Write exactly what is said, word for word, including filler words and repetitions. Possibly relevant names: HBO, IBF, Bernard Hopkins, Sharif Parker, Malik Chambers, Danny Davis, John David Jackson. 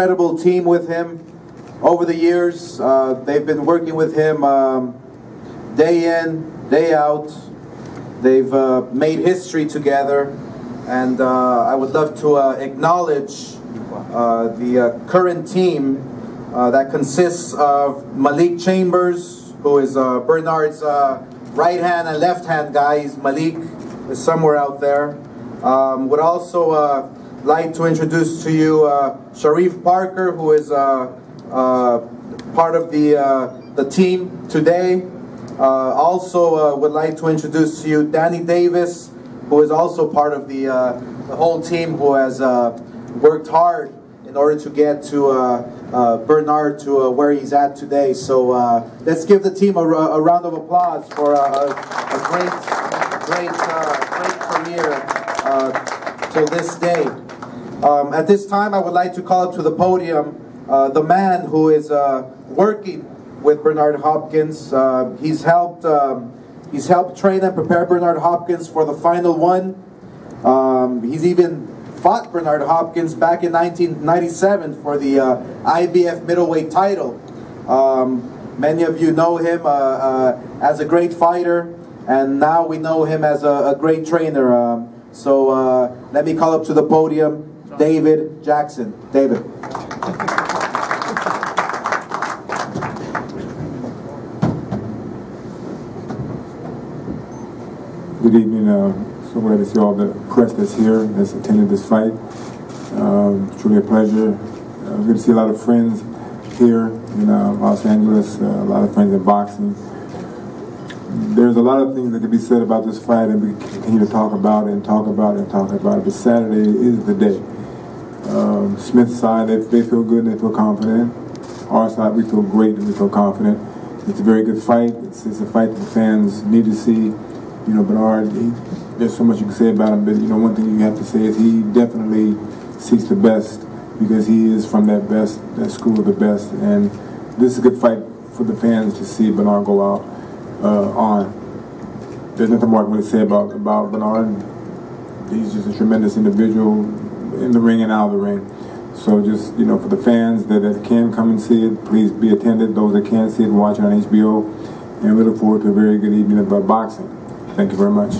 incredible team with him over the years. Uh, they've been working with him um, day in, day out. They've uh, made history together, and uh, I would love to uh, acknowledge uh, the uh, current team uh, that consists of Malik Chambers, who is uh, Bernard's uh, right hand and left hand guy. He's Malik is somewhere out there. Um, would also uh, like to introduce to you uh, Sharif Parker, who is uh, uh, part of the uh, the team today. Uh, also uh, would like to introduce to you Danny Davis, who is also part of the, uh, the whole team, who has uh, worked hard in order to get to uh, uh, Bernard to uh, where he's at today. So uh, let's give the team a, a round of applause for a, a, a great, a great, uh, great career uh, till this day. Um, at this time, I would like to call up to the podium uh, the man who is uh, working with Bernard Hopkins. Uh, he's helped. Um, he's helped train and prepare Bernard Hopkins for the final one. Um, he's even fought Bernard Hopkins back in nineteen ninety-seven for the uh, I B F middleweight title. Um, many of you know him uh, uh, as a great fighter, and now we know him as a, a great trainer. Um, so uh, let me call up to the podium David Jackson. David. Good evening. Uh, So glad to see all the press that's here, that's attended this fight. Um, truly a pleasure. Uh, good to see a lot of friends here in uh, Los Angeles, uh, a lot of friends in boxing. There's a lot of things that can be said about this fight, and we continue to talk about it and talk about it and talk about it, but Saturday is the day. Um, Smith's side, they, they feel good and they feel confident. Our side, we feel great and we feel confident. It's a very good fight. It's, it's a fight that the fans need to see. You know, Bernard, he, there's so much you can say about him, but you know, one thing you have to say is he definitely seeks the best, because he is from that best, that school of the best, and this is a good fight for the fans to see Bernard go out uh, on. There's nothing more I can really say about, about Bernard. He's just a tremendous individual in the ring and out of the ring. So just, you know, for the fans that, that can come and see it, please be attended. Those that can't see it, watch it on H B O, and we look forward to a very good evening about boxing. Thank you very much.